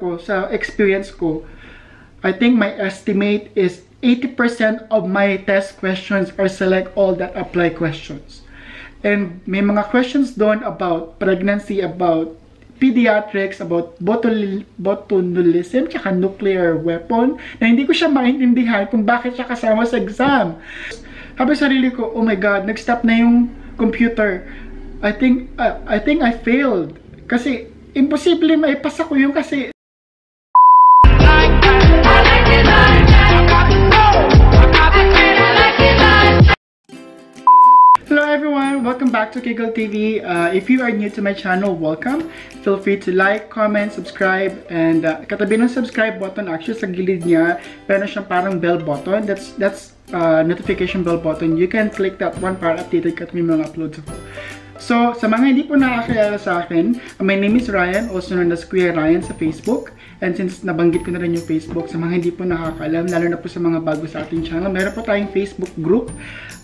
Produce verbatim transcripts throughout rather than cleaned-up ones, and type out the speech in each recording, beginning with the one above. ko, sa experience ko, I think my estimate is eighty percent of my test questions are select all that apply questions. And may mga questions doon about pregnancy, about pediatrics, about botul botulism, tsaka nuclear weapon, na hindi ko siya maintindihan kung bakit siya kasama sa exam. Habang sarili ko, oh my God, nag-stop na yung computer. I think, uh, I think I failed. Kasi, imposible maipasa ko yung kasi... Hello everyone, welcome back to Kigil T V. Uh, if you are new to my channel, welcome. Feel free to like, comment, subscribe, and uh, katabi ng subscribe button, actually sa gilid niya, pero siyang parang bell button. That's that's uh, notification bell button. You can click that one para updated ka at may mga uploads ako. So, sa mga hindi po nakakilala sa akin, my name is Ryan, also known as Kuya Ryan sa Facebook. And since nabanggit ko na rin yung Facebook, sa mga hindi po nakakaalam, lalo na po sa mga bago sa ating channel, meron po tayong Facebook group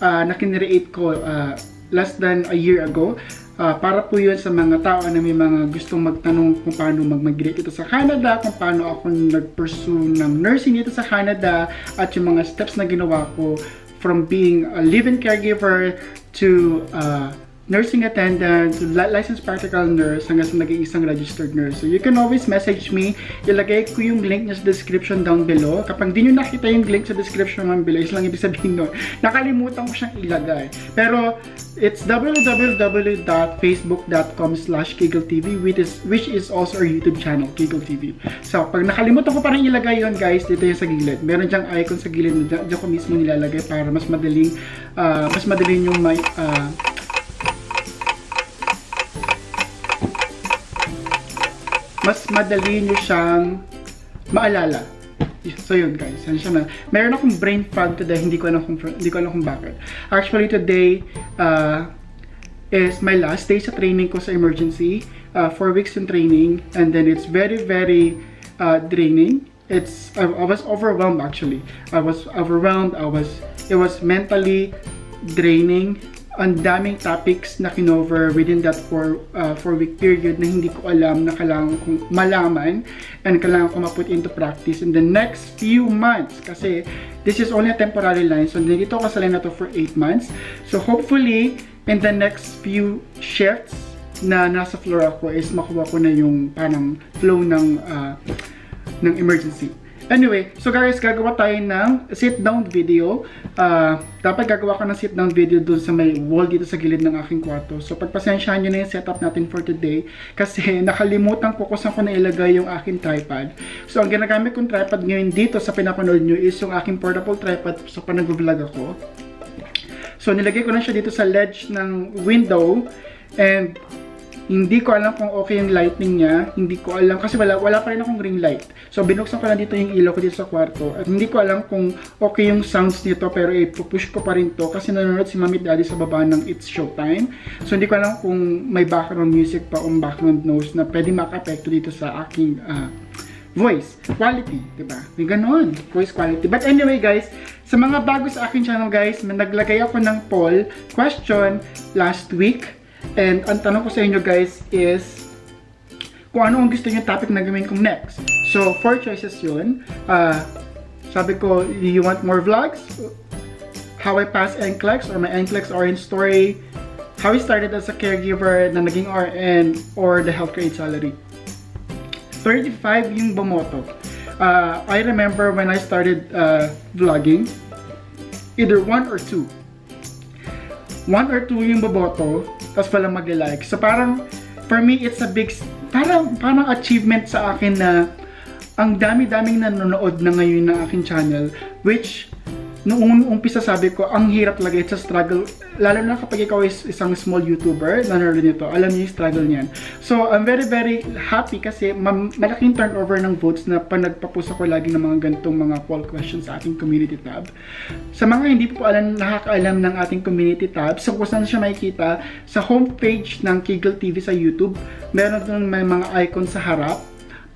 uh, na kinreate ko uh, less than a year ago. Uh, para po yun sa mga tao na may mga gustong magtanong kung paano mag-migrate ito sa Canada, kung paano ako nag-pursue ng nursing dito sa Canada, at yung mga steps na ginawa ko from being a live-in caregiver to... Uh, nursing attendant, licensed practical nurse, hanggang sa naging isang registered nurse. So you can always message me. Ilagay ko yung link sa description down below. Kapag di nyo nakita yung link sa description down below, is lang ibig sabihin nun, nakalimutan ko siyang ilagay. Pero it's w w w dot facebook dot com slash kigiltv, which is, which is also our YouTube channel, Kigil T V. So pag nakalimutan ko parang ilagay yun, guys, dito yung sa gilid. Meron dyang icon sa gilid na dyan ko mismo nilalagay para mas madaling, uh, mas madaling yung may... Uh, mas madali nyo siyang maalala. So yun guys, yan siya na. Meron akong brain fog today, hindi ko alam kung, hindi ko alam kung bakit. Actually today uh, is my last day sa training ko sa emergency. Uh, four weeks in training, and then it's very very uh, draining. It's, I, I was overwhelmed actually. I was overwhelmed, I was, it was mentally draining. Ang daming topics na kinover within that four, uh, four week period na hindi ko alam na kailangan kong malaman and kailangan ko ma-put into practice in the next few months kasi this is only a temporary line, so nandito ako sa line na to for eight months, so hopefully in the next few shifts na nasa floor ako is makuha ko na yung parang flow ng uh, ng emergency. Anyway, so guys, gagawa tayo ng sit-down video. Uh, dapat gagawa ko ng sit-down video dun sa may wall dito sa gilid ng aking kwarto. So, pagpasensyahan nyo na yung setup natin for today. Kasi nakalimutan ko kung saan ko nailagay yung aking tripod. So, ang ginagamit kong tripod ngayon dito sa pinapanood nyo is yung aking portable tripod. So, panag-vlog ako. So, nilagay ko na siya dito sa ledge ng window. And... hindi ko alam kung okay yung lighting niya, hindi ko alam, kasi wala, wala pa rin akong ring light. So, binuksan ko lang dito yung ilaw ko dito sa kwarto, at hindi ko alam kung okay yung sounds nito, pero eh, pupush ko pa rin to, kasi nanonood si Mami Daddy sa baba ng It's Showtime. So, hindi ko alam kung may background music pa o background noise na pwede maka-apekto dito sa aking uh, voice quality, diba? May ganon, voice quality. But anyway guys, sa mga bago sa aking channel guys, naglagay ako ng poll question last week. And ang tanong ko sa inyo guys is kung ano ang gusto niyo topic na gawin kong next. So, four choices yun. Uh, sabi ko, you want more vlogs? How I passed N C L E X or my N C L E X R N story? How I started as a caregiver na naging R N or the healthcare aid salary? thirty-five yung bumoto. Uh, I remember when I started uh, vlogging, either one or two. One or two yung boboto, tapos walang mag-like. So parang, for me, it's a big, parang, parang achievement sa akin na ang dami-daming nanonood na ngayon ng aking channel, which, noong umpisa sabi ko, ang hirap talaga, it's a struggle, lalo na kapag ikaw is isang small YouTuber, nanonood nito, alam niyo yung struggle niyan. So, I'm very, very happy kasi malaking turnover ng votes na panagpapusa ko lagi ng mga ganitong mga poll questions sa ating community tab. Sa mga hindi po alam, nakakaalam ng ating community tab, so kung saan siya makikita, sa homepage ng Kigil T V sa YouTube, meron doon may mga icon sa harap,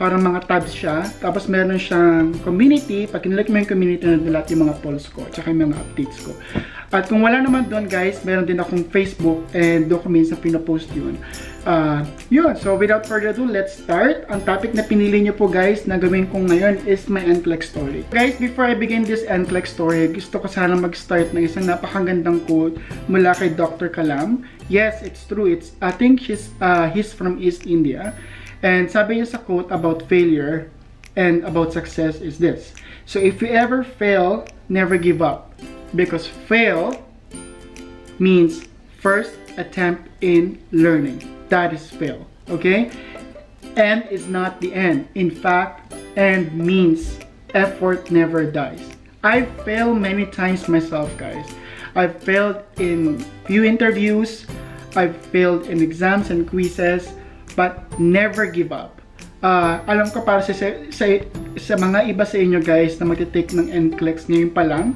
parang mga tabs siya, tapos meron siyang community, pag kinilike mo yung community na lahat yung mga polls ko, tsaka yung mga updates ko. At kung wala naman doon guys, meron din akong Facebook and documents na pinapost yun. Uh, yun, so without further ado, let's start. Ang topic na pinili nyo po guys na gawin kong ngayon is my N C L E X story. Guys, before I begin this N C L E X story, gusto ko sana mag-start ng isang napakagandang quote mula kay Doctor Kalam. Yes, it's true. It's, I think she's, uh, he's from East India. And sabi niya sa quote about failure and about success is this. So if you ever fail, never give up. Because fail means first attempt in learning. That is fail, okay? End is not the end. In fact, end means effort never dies. I've failed many times myself, guys. I've failed in few interviews. I've failed in exams and quizzes. But never give up. Uh, alam ko para sa, sa, sa mga iba sa inyo guys na magte-take ng N C L E X ngayon pa lang,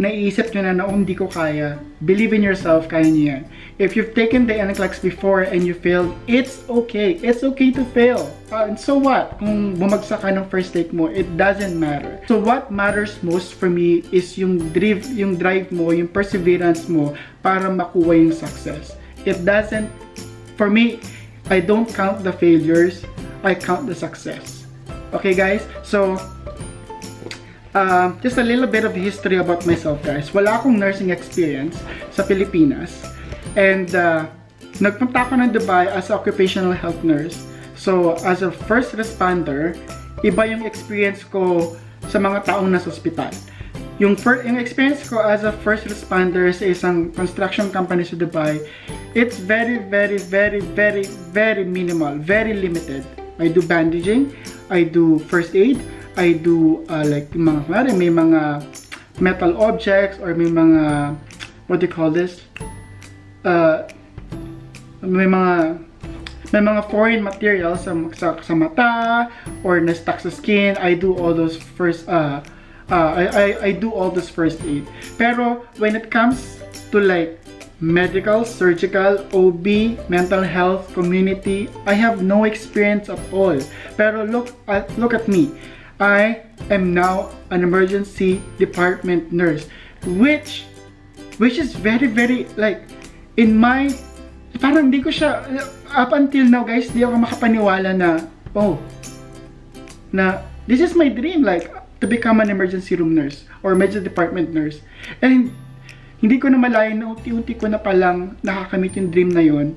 naiisip nyo na na, oh, hindi ko kaya. Believe in yourself, kaya nyo yan. If you've taken the N C L E X before and you failed, it's okay. It's okay to fail. Uh, and so what? Kung bumagsak ka ng first take mo, it doesn't matter. So what matters most for me is yung drive, yung drive mo, yung perseverance mo para makuha yung success. It doesn't, for me, I don't count the failures. I count the success. Okay guys, so Uh, just a little bit of history about myself guys. Wala akong nursing experience sa Pilipinas. And uh, nagpunta ako ng Dubai as an occupational health nurse. So as a first responder, iba yung experience ko sa mga taong nasa ospital. Yung, first, yung experience ko as a first responder sa isang construction company sa Dubai, it's very, very, very, very, very minimal, very limited. I do bandaging, I do first aid, I do uh, like mga, may mga metal objects or may mga, what do you call this? Uh, may mga may mga foreign materials sa, sa, sa mata or na-stuck sa skin. I do all those first uh, uh, I, I, I do all this first aid. Pero when it comes to like medical, surgical, O B, mental health, community, I have no experience at all. Pero look at, look at me. I am now an emergency department nurse, which, which is very, very, like, in my, parang di ko siya, up until now, guys, di ako makapaniwala na, oh, na, this is my dream, like, to become an emergency room nurse, or emergency department nurse, and, hindi ko na malayan na unti-unti ko na palang nakakamit yung dream na yun,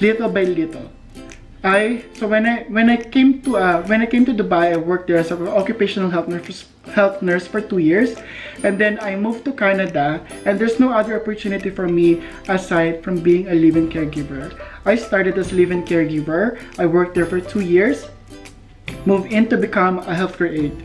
little by little. I so when I when I came to uh, when I came to Dubai, I worked there as an occupational health nurse health nurse for two years, and then I moved to Canada. And there's no other opportunity for me aside from being a live-in caregiver. I started as a live-in caregiver. I worked there for two years. Moved in to become a healthcare aide.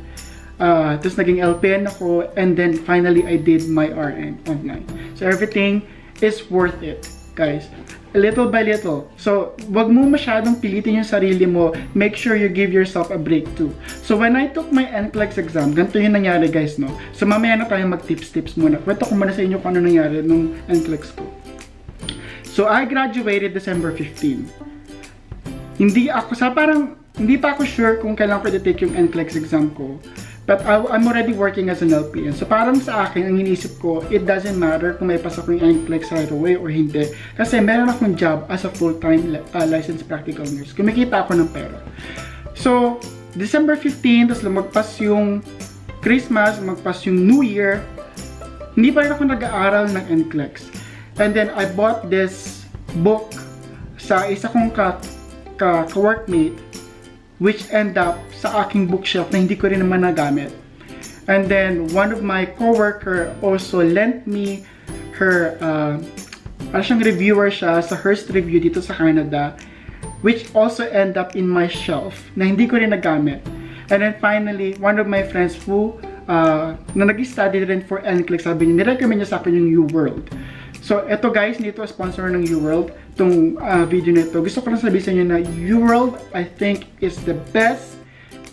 Uh, tapos naging L P N ako, and then finally I did my R N online. So everything is worth it, guys. Little by little. So, wag mo masyadong pilitin yung sarili mo. Make sure you give yourself a break too. So, when I took my N C L E X exam, ganito yung nangyari guys, no? So, mamaya na tayo mag-tips-tips muna. Kwento ko muna sa inyo kung ano nangyari nung N C L E X ko. So, I graduated December fifteenth. Hindi ako, sa parang, hindi pa ako sure kung kailan ko i-take yung N C L E X exam ko. But I, I'm already working as an L P N. So parang sa akin, ang iniisip ko, it doesn't matter kung may pasa ko yung N C L E X right away or hindi. Kasi meron akong job as a full-time uh, licensed practical nurse. Kumikita ako ng pera. So, December fifteenth, tapos lumagpas yung Christmas, lumagpas yung New Year. Hindi pa rin ako nag-aaral ng N C L E X. And then, I bought this book sa isa kong ka-workmate, which end up sa aking bookshelf na hindi ko rin naman nagamit. And then, one of my coworker also lent me her, uh, parang reviewer siya sa Hearst Review dito sa Canada, which also end up in my shelf na hindi ko rin nagamit. And then finally, one of my friends who, uh, na nag-study rin for N C L E X, sabi niya, nirecommend niya sa akin yung UWorld. So, eto guys, nito sponsor ng UWorld, itong uh, video nito. Gusto ko lang sabihin sa inyo na UWorld, I think, is the best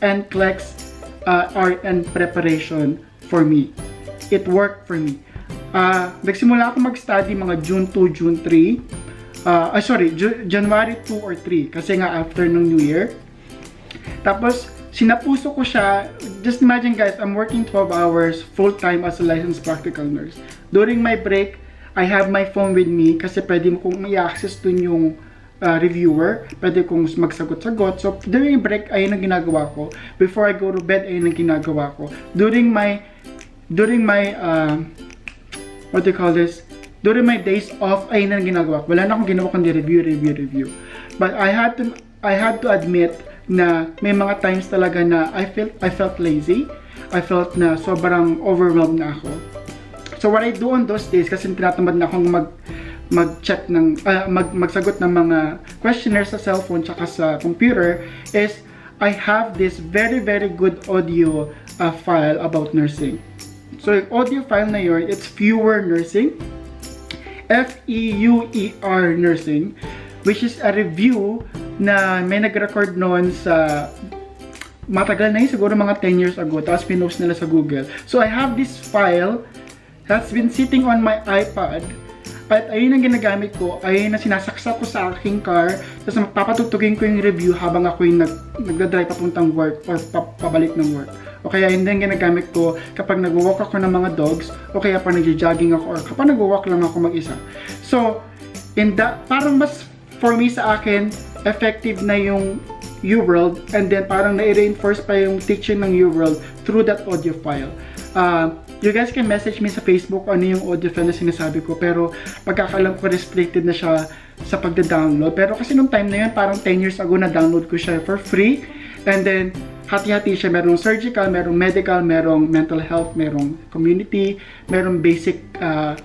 N C L E X uh, R N preparation for me. It worked for me. Uh, nagsimula ako mag-study mga June second, June third. Uh, ah, sorry, Ju January two or three. Kasi nga after ng New Year. Tapos, sinapuso ko siya. Just imagine guys, I'm working twelve hours full-time as a licensed practical nurse. During my break, I have my phone with me kasi pwede mo kong i-access dun yung uh, reviewer. Pwede kong magsagot-sagot. So, during break, ayun ang ginagawa ko. Before I go to bed, ayun ang ginagawa ko. During my, during my, uh, what do you call this? During my days off, ayun ang ginagawa ko. Wala na akong ginawa kundi review, review, review. But I had to, I had to admit na may mga times talaga na I felt I felt lazy. I felt na sobrang overwhelmed na ako. So what I do on those days, kasi tinatamad na akong mag mag-check ng uh, mag magsagot ng mga questionnaires sa cellphone tsaka sa computer, is I have this very very good audio uh, file about nursing. So yung audio file na yun, it's Fewer Nursing, F E U E R Nursing, which is a review na may nag-record noon sa matagal na yun, siguro mga ten years ago, tapos pinost nila sa Google. So I have this file that's been sitting on my iPad at ayun ang ginagamit ko, ayun ang sinasaksak ko sa aking car, tapos papatutugin ko yung review habang ako yung nag nagdadrive papuntang work or pap pabalik ng work. O kaya yun ang ginagamit ko kapag nag-walk ako ng mga dogs, o kaya pa nag-jogging ako, or kapag nag-walk lang ako mag-isa. So, in that, parang mas for me, sa akin, effective na yung UWorld, and then parang na-reinforce pa yung teaching ng UWorld through that audio file. Uh, you guys can message me sa Facebook ano yung audio file na sinasabi ko, pero pagkakalam ko restricted na siya sa pagda-download. Pero kasi nung time na yun, parang ten years ago na-download ko siya for free, and then hati-hati siya, merong surgical, merong medical, merong mental health, merong community, merong basic uh,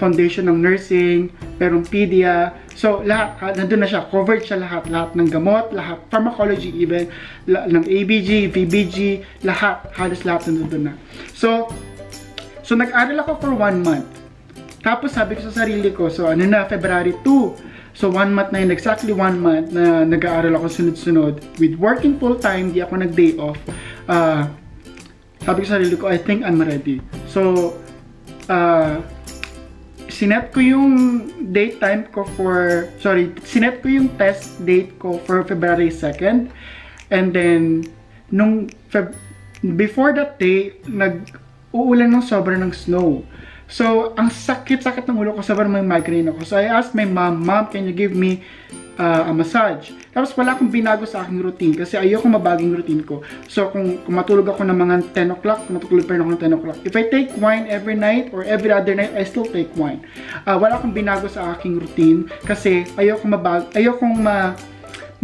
foundation ng nursing, merong pedia. So, lahat, nandun na siya, covered siya lahat, lahat ng gamot, lahat, pharmacology even, la, ng A B G, V B G, lahat, halos lahat nandun na. So, so nag-aral ako for one month. Tapos sabi ko sa sarili ko, so ano na, February two. So, one month na yun, exactly one month na nag-aaral ako sunod-sunod. With working full-time, di ako nag-day off. Uh, sabi ko sa sarili ko, I think I'm ready. So, uh, sinet ko yung date time ko for, sorry, sinet ko yung test date ko for February second. And then, nung, Feb, before that day, nag-uulan ng sobra ng snow. So, ang sakit-sakit ng ulo ko, sobrang may migraine ako. So, I asked my mom, Mom, can you give me uh, a massage? Tapos, wala akong binago sa aking routine kasi ayoko mabaging routine ko. So, kung, kung matulog ako ng mga ten o'clock, kung matulog pa rin ako ng ten o'clock. If I take wine every night or every other night, I still take wine. Uh, wala akong binago sa aking routine kasi ayoko mabag, ayokong ma,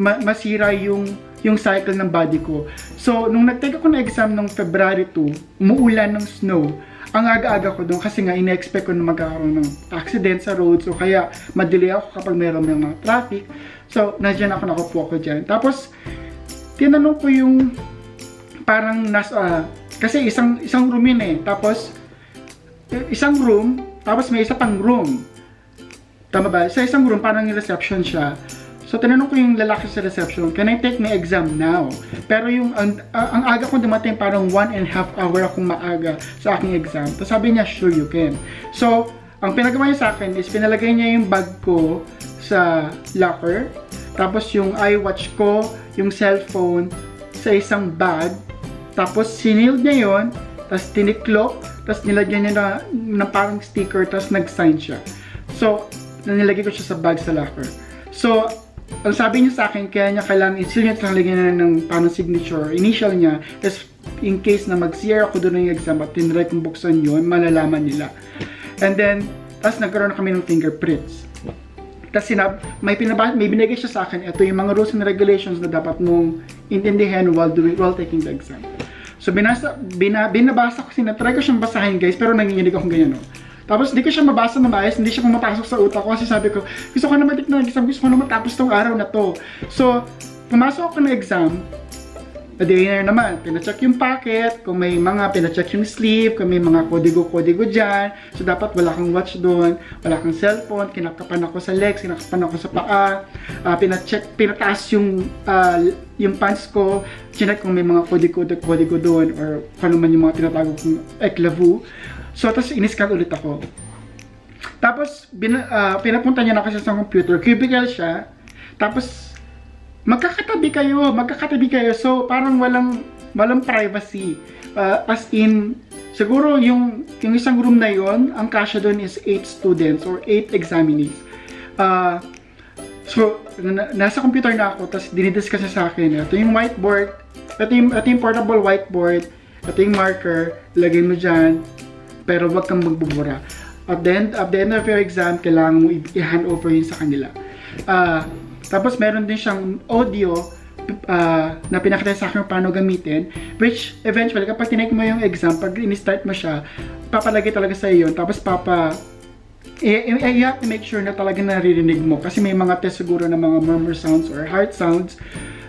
ma, masira yung, yung cycle ng body ko. So, nung nag-take ako ng exam ng February two, umuulan ng snow. Ang aga-aga ko doon kasi nga ina-expect ko na magkakaroon ng accident sa roads, so kaya madelay ako kapag mayroon ng mga traffic. So, nandiyan ako, nakupo ko dyan. Tapos, tinanong ko yung parang nasa, uh, kasi isang, isang room yun eh. Tapos, isang room, tapos may isa pang room. Tama ba? Sa isang room, parang yung reception siya. So, tinanong ko yung lalaki sa reception, can I take my exam now? Pero yung, ang, ang aga kong dumating, parang one and a half hour akong maaga sa aking exam. Tapos sabi niya, sure you can. So, ang pinagawa niya sa akin is, pinalagay niya yung bag ko sa locker. Tapos yung iWatch ko, yung cellphone, sa isang bag. Tapos sinild niya yun, tapos tiniklop, tapos nilagyan niya na, na parang sticker, tapos nag-sign siya. So, nilagay ko siya sa bag sa locker. So, ang sabi niya sa akin, kaya niya kailangan isil niya talaga ng parang signature initial niya is in case na mag-C R ako doon ng exam at tinry kong buksan yun, malalaman nila. And then, tapos nagkaroon na kami ng fingerprints. Tapos may, may binigay siya sa akin, ito yung mga rules and regulations na dapat mong intindihan while, doing, while taking the exam. So, binasa, bina, binabasa ko, sinatry ko siyang basahin guys, pero nanginginig akong ganyan o. No? Tapos, hindi ko siya mabasa na maayos, hindi siya pumapasok sa utak ko kasi sabi ko, gusto ko na matik na exam, gusto ko na matapos tong araw na to. So, pumasok ako ng exam, adi na naman, pinacheck yung packet, kung may mga, pinacheck yung sleeve, kung may mga kodigo-kodigo dyan. So, dapat wala kang watch doon, wala kang cellphone, kinakapan ako sa legs, kinakapan ako sa paa, uh, pinacheck, pinataas yung, uh, yung pants ko, chinek kung may mga kodigo-kodigo doon, or kung man yung mga tinatago kong eklavu. So, tapos in-scan ulit ako. Tapos, bin, uh, pinapunta niya na kasi sa computer. Cubicle siya. Tapos, magkakatabi kayo, magkakatabi kayo. So, parang walang, walang privacy. Uh, as in, siguro yung, yung isang room na yon, ang kasya doon is eight students or eight examinees. Uh, so, na, nasa computer na ako, tapos dinidiscuss na sa akin. Ito yung whiteboard, ito yung, ito yung portable whiteboard, ito yung marker, lagay mo dyan, pero wag kang magbubura. At the end, at the end of your exam, kailangan mo i-handover yun sa kanila. Uh, tapos meron din siyang audio uh, na pinakita sa akin paano gamitin, which eventually kapag tinake mo yung exam, pag in-start mo siya, papalagay talaga sa iyo yun. Tapos papa, eh, eh, you have to make sure na talaga naririnig mo. Kasi may mga test siguro na mga murmur sounds or heart sounds,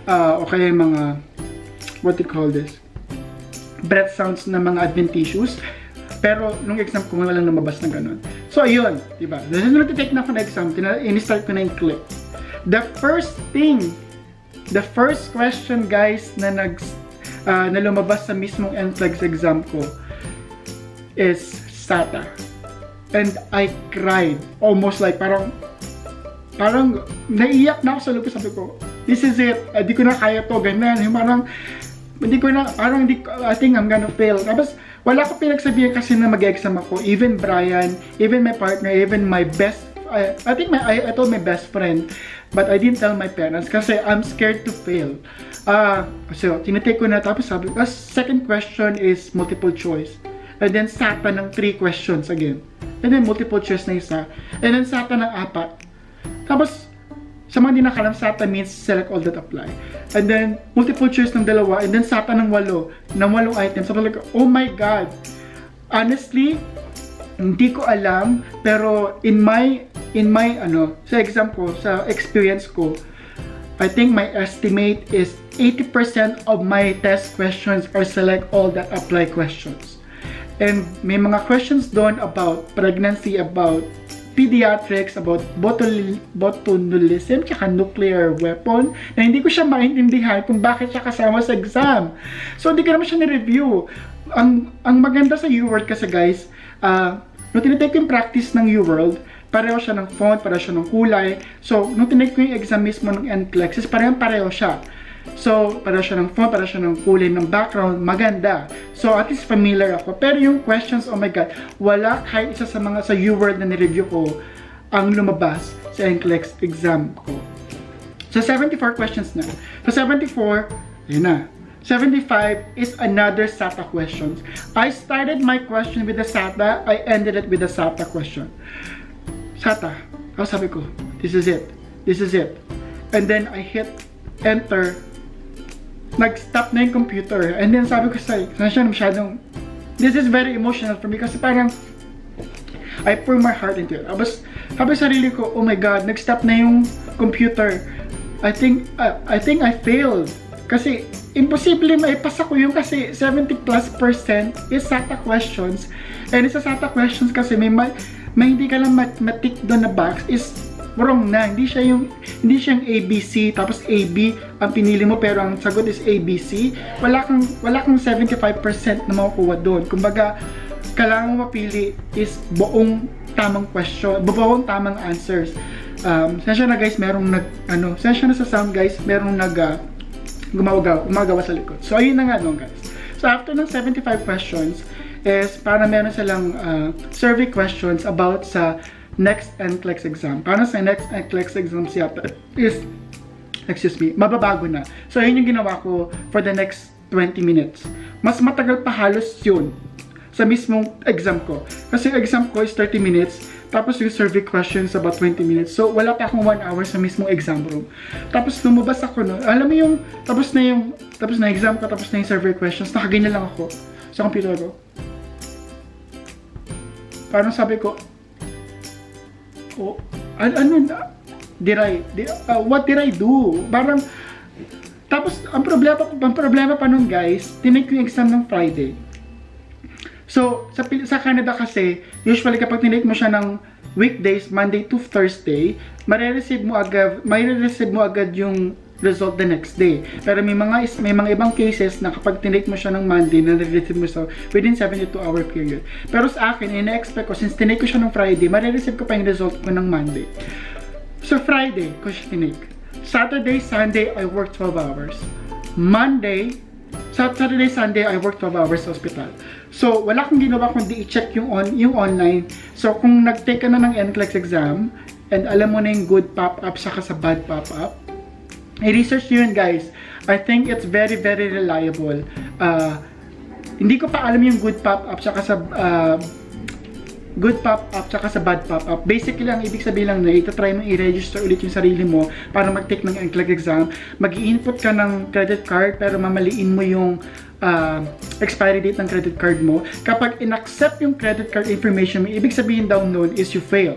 uh, o kaya yung mga, what do you call this? Breath sounds na mga adventitious. Pero, nung exam ko, walang lumabas na ganun. So, ayun, diba? Dahil nung natitake na ako na exam, in-start ko na yung clip. The first thing, the first question, guys, na nag, uh, na lumabas sa mismong N C L E X exam ko is S A T A. And I cried. Almost like, parang, parang, naiyak na ako sa lupis. Sabi ko, this is it. Uh, di ko na kaya to, ganun. Parang, hindi ko na, parang, di, I think I'm gonna fail. Tapos, wala ko pinagsabihan kasi na mag-exam ako. Even Brian, even my partner, even my best, I, I think my, I, I told my best friend, but I didn't tell my parents kasi I'm scared to fail. Uh, so, tinitake ko na, tapos sabi, uh, second question is multiple choice. And then, S A T A ng three questions again. And then, multiple choice na isa. And then, S A T A ng apat. Tapos, sa mga di nakalam, S A T A means select all that apply. And then, multiple choice ng dalawa, and then S A T A ng walo, ng walong items. So, like, oh my God! Honestly, hindi ko alam, pero in my, in my, ano, sa exam ko, sa experience ko, I think my estimate is eighty percent of my test questions are select all that apply questions. And may mga questions doon about pregnancy, about pediatrics, about botul botulism, tsaka nuclear weapon, na hindi ko siya maintindihan kung bakit siya kasama sa exam. So, hindi ko naman siya ni-review. Ang, ang maganda sa UWorld kasi, guys, uh, nung tinitake ko yung practice ng UWorld, pareho siya ng font, pareho siya ng kulay. So, nung tinitake ko yung exam mismo ng N C L E X, is pareho-pareho siya. So, pareho siya ng font, pareho siya ng kulay, ng background, maganda. So, at least familiar ako. Pero yung questions, oh my God, wala kahit isa sa mga sa UWorld na ni-review ko ang lumabas sa N C L E X exam ko. So, seventy-four questions na. So, seventy-four, yun na. seventy-five is another S A T A questions. I started my question with the S A T A, I ended it with the S A T A question. S A T A. Ako sabi ko, this is it. This is it. And then, I hit enter. Nag-stop na yung computer. And then, sabi ko sa saan masyadong, this is very emotional for me kasi parang, I pour my heart into it. Tapos, sabi sa sarili ko, oh my God, nag-stop na yung computer. I think, uh, I think I failed. Kasi, imposible maipasa ko yung kasi seventy plus percent is S A T A questions. And isa S A T A questions kasi may, ma may hindi ka lang mat matik doon na box is wrong na, hindi siya yung hindi siya yung A B C, tapos A B ang pinili mo pero ang sagot is A B C. Wala kang, wala kang seventy-five percent na makukuha doon. Kumbaga, kailangan mo mapili is buong tamang question, buong tamang answers. Um, sensya na guys, merong nag, ano, sensya na sa sound guys, merong nag, uh, gumagawa, gumagawa sa likod. So, ayun na nga doon guys. So, after ng seventy-five questions, is para meron silang uh, survey questions about sa next N C L E X exam. Para sa next N C L E X exam siya is, excuse me, mababago na. So, yun yung ginawa ko for the next twenty minutes. Mas matagal pa halos yun sa mismong exam ko. Kasi yung exam ko is thirty minutes, tapos yung survey questions about twenty minutes. So, wala pa akong one hour sa mismong exam room. Tapos, lumabas ako no, alam mo yung, tapos na yung, tapos na exam ko, tapos na yung survey questions, nakaganyan lang ako sa computer ko. Parang sabi ko, oh, ano na? Did I, did, uh, what did I do? Parang, tapos, ang problema, ang problema pa nun guys, tinake yung exam ng Friday. So, sa, sa Canada kasi, usually kapag tinake mo siya ng weekdays, Monday to Thursday, marireceive mo agad, marireceive mo agad yung result the next day. Pero may mga, may mga ibang cases na kapag tinake mo siya ng Monday, nare-receive mo siya within seventy-two hour period. Pero sa akin, ina-expect ko, since tinake ko siya ng Friday, marireceive ko pa yung result ko ng Monday. So, Friday ko siya tinake. Saturday, Sunday, I work twelve hours. Monday, Saturday, Sunday, I work twelve hours sa hospital. So, wala kong ginawa kundi i-check yung, on, yung online. So, kung nag-take ka na ng N C L E X exam, and alam mo na yung good pop-up saka sa bad pop-up, i-research nyo yun, guys. I think it's very, very reliable. Uh, hindi ko pa alam yung good pop-up saka sa uh, good pop-up saka sa bad pop-up. Basically, ang ibig sabihin lang na itatry mo i-register ulit yung sarili mo para mag-take ng N C L E X exam. Mag-i-input ka ng credit card pero mamaliin mo yung uh, expiry date ng credit card mo. Kapag in-accept yung credit card information mo, ibig sabihin daw noon is you fail.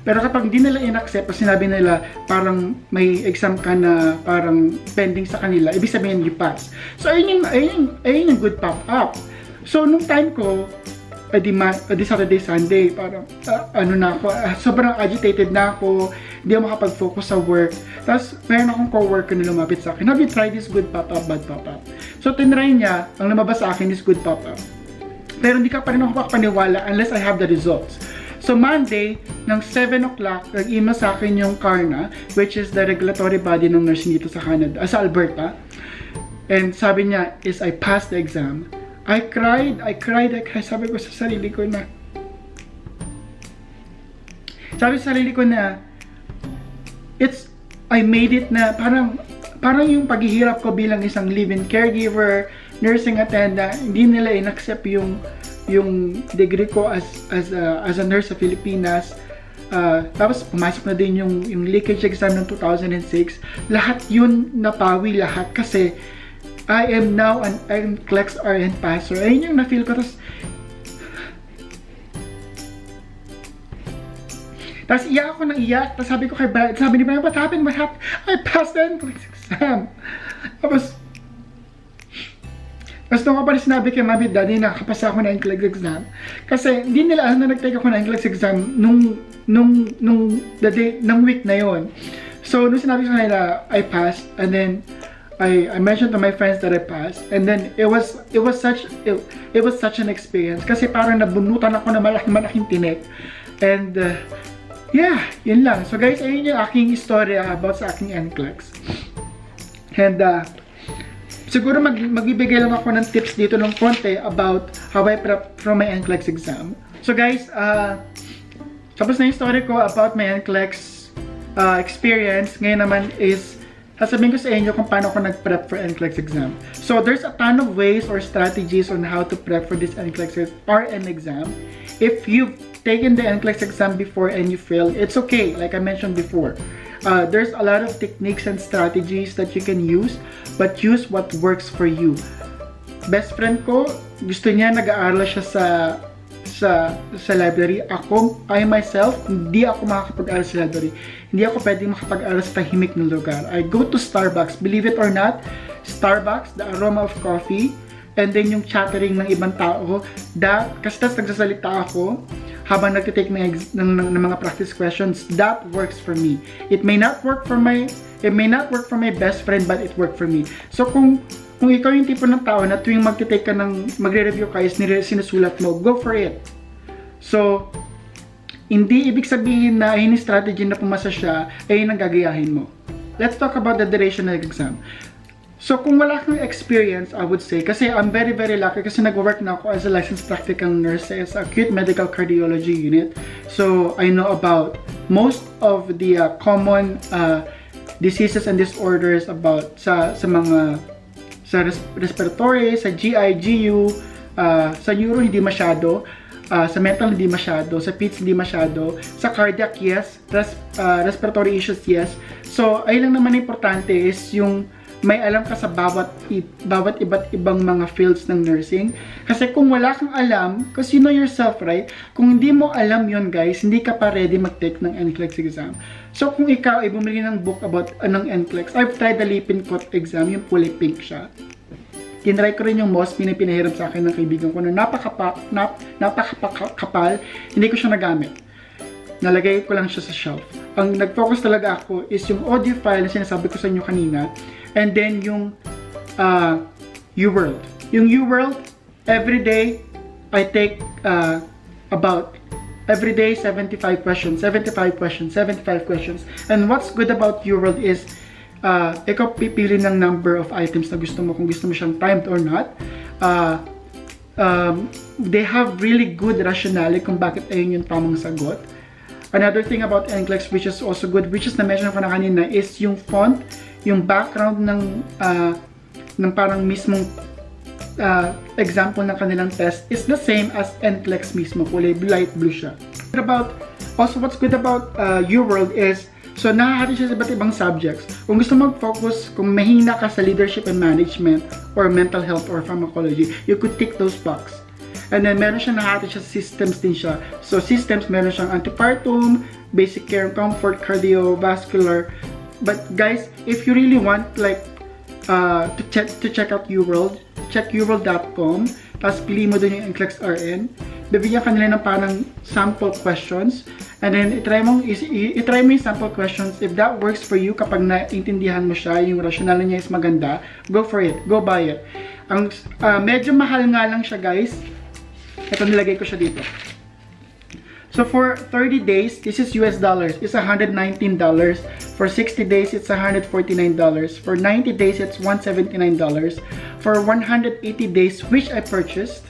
Pero kapag hindi nila in-accept, kasi sinabi nila parang may exam ka na parang pending sa kanila, ibig sabihin you pass. So ayun yung, ayun yung, ayun yung good pop-up. So nung time ko, edi, ma edi Saturday, Sunday, parang uh, ano na ako, uh, sobrang agitated na ako, hindi ako makapag-focus sa work. Tapos mayroon akong co-worker na lumapit sa akin, have you tried this good pop-up, bad pop-up? So tinry niya, ang lumabas sa akin is good pop-up. Pero hindi ka pa rin ako makapaniwala unless I have the results. So Monday, ng seven o'clock, nag-email sa akin yung CARNA, which is the regulatory body ng nursing dito sa Canada, uh, sa Alberta. And sabi niya, is I passed the exam. I cried, I cried, I cried. Sabi ko sa sarili ko na, sabi sa sarili ko na, it's, I made it na, parang, parang yung paghihirap ko bilang isang live-in caregiver, nursing attendant, hindi nila in-accept yung, yung degree ko as as a, as a nurse sa Pilipinas. Uh, tapos pumasok na din yung yung leakage exam ng two thousand six. Lahat yun napawi lahat kasi I am now an N C L E X R N passer. Ayun yung na-feel ko. Tapos Tapos iyak ako ng iyak. Tapos sabi ko kay Brad, sabi ni Brad, what happened? What happened? I passed the N C L E X exam. Tapos Tapos nung ako pa sinabi kay Mami Daddy na nakapasa ako ng N C L E X exam. Kasi hindi nila alam na nag-take ako ng N C L E X exam nung, nung, nung, the day, nung week na yon. So nung sinabi ko nila, I passed. And then, I, I mentioned to my friends that I passed. And then, it was, it was such, it, it was such an experience. Kasi parang nabunutan ako ng malaking-malaking tinik. And, uh, yeah, yun lang. So guys, ayun yung aking istorya about sa aking N C L E X. And, uh, siguro mag magbibigay lang ako ng tips dito ng konti about how I prep from my N C L E X exam. So guys, uh, tapos na yung story ko about my N C L E X uh, experience. Ngayon naman is, sasabihin ko sa inyo kung paano ako nag-prep for N C L E X exam. So there's a ton of ways or strategies on how to prep for this N C L E X R N exam. If you've taken the N C L E X exam before and you failed, it's okay, like I mentioned before. Uh, there's a lot of techniques and strategies that you can use, but use what works for you. Best friend ko, gusto niya nag-aaral siya sa, sa, sa library. Ako, I myself, hindi ako makakapag-aaral sa library. Hindi ako pwedeng makapag-aaral sa tahimik na lugar. I go to Starbucks. Believe it or not, Starbucks, the aroma of coffee, and then yung chattering ng ibang tao. That, kasi tas nagsasalita ako habang nagtitake ng, ng, ng, ng mga practice questions, that works for me. It may not work for my, it may not work for my best friend, but it worked for me. So kung, kung ikaw yung tipo ng tao na tuwing magtitake ka ng, magre-review ka, is sinusulat mo, go for it. So, hindi ibig sabihin na ayun yung strategy na pumasa siya, ayun ang gagayahin mo. Let's talk about the duration ng exam. So, kung wala kang experience, I would say, kasi I'm very, very lucky kasi nag-work na ako as a licensed practical nurse sa acute medical cardiology unit. So, I know about most of the uh, common uh, diseases and disorders about sa, sa mga sa res respiratory, sa G I, G U, uh, sa neuro hindi masyado, uh, sa mental hindi masyado, sa P I T S hindi masyado, sa cardiac yes, res uh, respiratory issues yes. So, ayun lang naman importante is yung may alam ka sa bawat, bawat iba't ibang mga fields ng nursing. Kasi kung wala kang alam, because you know yourself, right? Kung hindi mo alam yon guys, hindi ka pa ready mag-take ng N C L E X exam. So, kung ikaw ay bumili ng book about anong uh, N C L E X, I've tried the Lippincott exam, yung fully pink siya. Tinry ko rin yung M O S P na pinahiram sa akin ng kaibigan ko na napakapa, nap, napakapakapal, hindi ko siya nagamit. Nalagay ko lang siya sa shelf. Ang nag-focus talaga ako is yung audio file na sinasabi ko sa inyo kanina. And then yung uh, UWorld. Yung UWorld, every day, I take uh, about, every day, seventy-five questions, seventy-five questions, seventy-five questions. And what's good about UWorld is, uh, ikaw pipili ng number of items na gusto mo, kung gusto mo siyang timed or not. Uh, um, they have really good rationale kung bakit ayun yung tamang sagot. Another thing about N C L E X, which is also good, which is na-mention ko na kanina, is yung font, yung background ng, uh, ng parang mismong uh, example ng kanilang test is the same as N C L E X mismo, kulay light blue siya. What about, also what's good about uh, UWorld is, so nahahati siya sa iba't ibang subjects. Kung gusto mag-focus, kung mahina ka sa leadership and management, or mental health, or pharmacology, you could tick those boxes. And then, meron siya nahati siya, systems din siya. So, systems, meron siyang antepartum, basic care and comfort, cardiovascular. But, guys, if you really want, like, uh, to, check, to check out UWorld, check uworld dot com, tapos pili mo dun yung N C L E X R N. Bibigyan ka nila ng parang sample questions. And then, itry mo, itry mo yung sample questions. If that works for you, kapag naintindihan mo siya, yung rationale niya is maganda, go for it, go buy it. Ang, uh, medyo mahal nga lang siya, guys. Ito, nilagay ko siya dito. So, for thirty days, this is U S dollars. It's one hundred nineteen dollars. For sixty days, it's one hundred forty-nine dollars. For ninety days, it's one hundred seventy-nine dollars. For one hundred eighty days, which I purchased.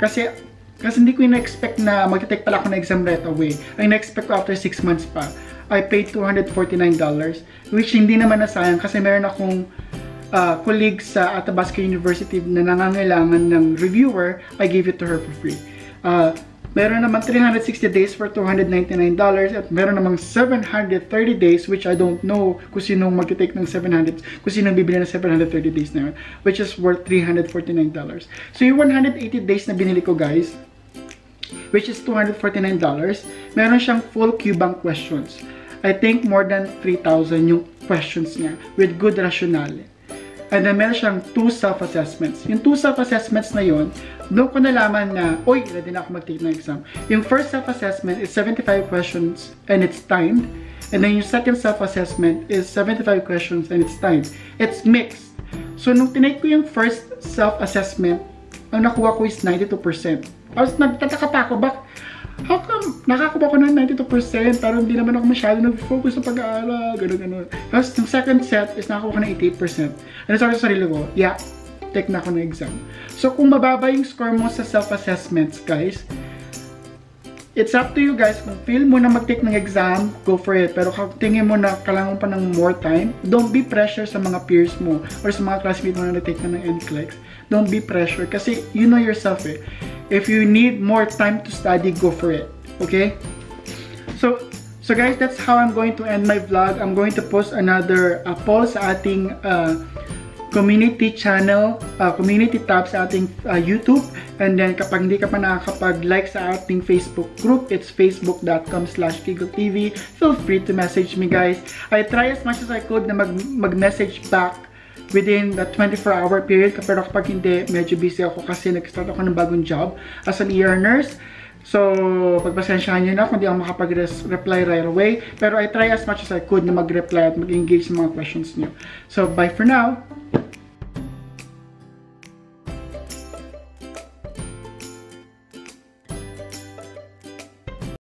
Kasi, kasi hindi ko in-expect na mag-take pala ako ng exam right away. Ang in-expect ko after six months pa. I paid two hundred forty-nine dollars. Which hindi naman nasayang kasi meron akong Uh, colleague sa Athabasca University na nangangailangan ng reviewer, I gave it to her for free. Uh, meron namang three hundred sixty days for two hundred ninety-nine dollars at meron namang seven hundred thirty days, which I don't know kung sinong mag-take ng seven hundred, kung sinong bibili ng seven hundred thirty days na yun, which is worth three hundred forty-nine dollars. So yung one hundred eighty days na binili ko, guys, which is two hundred forty-nine dollars, meron siyang full Q-bank questions. I think more than three thousand yung questions niya with good rationale. And then, meron siyang two self-assessments. Yung two self-assessments na yun, doon ko nalaman na, oy, ready na ako mag-take ng exam. Yung first self-assessment is seventy-five questions and it's timed. And then, yung second self-assessment is seventy-five questions and it's timed. It's mixed. So, nung tinake ko yung first self-assessment, ang nakuha ko is ninety-two percent. Tapos, nagtataka pa ako, bak, how come nakakuha ko ng ninety-two percent pero hindi naman ako masyado nag-focus sa pag-aaral, gano'n-gano'n. Tapos, yung second set is nakakuha ko ng eighty-eight percent. And sorry sa sarili ko, yeah, take na ako ng exam. So, kung mababa yung score mo sa self-assessments, guys, it's up to you, guys. Kung feel mo na mag-take ng exam, go for it. Pero kung tingin mo na kailangan pa ng more time, don't be pressure sa mga peers mo or sa mga classmates mo na na-take na ng N C L E X. Don't be pressure kasi you know yourself eh. If you need more time to study, go for it. Okay? So, so guys, that's how I'm going to end my vlog. I'm going to post another uh, poll sa ating uh, community channel, uh, community tab sa ating uh, YouTube. And then, kapag hindi ka pa nakakapag-like sa ating Facebook group, it's facebook.com slash Kigil TV. Feel free to message me, guys. I try as much as I could na mag mag-message back within the twenty-four hour period. Pero kapag hindi, medyo busy ako kasi nag-start ako ng bagong job as an E R nurse. So, pagpasensyahan nyo na kung di ako makapag-reply right away. Pero I try as much as I could na mag-reply at mag-engage sa mga questions nyo. So, bye for now!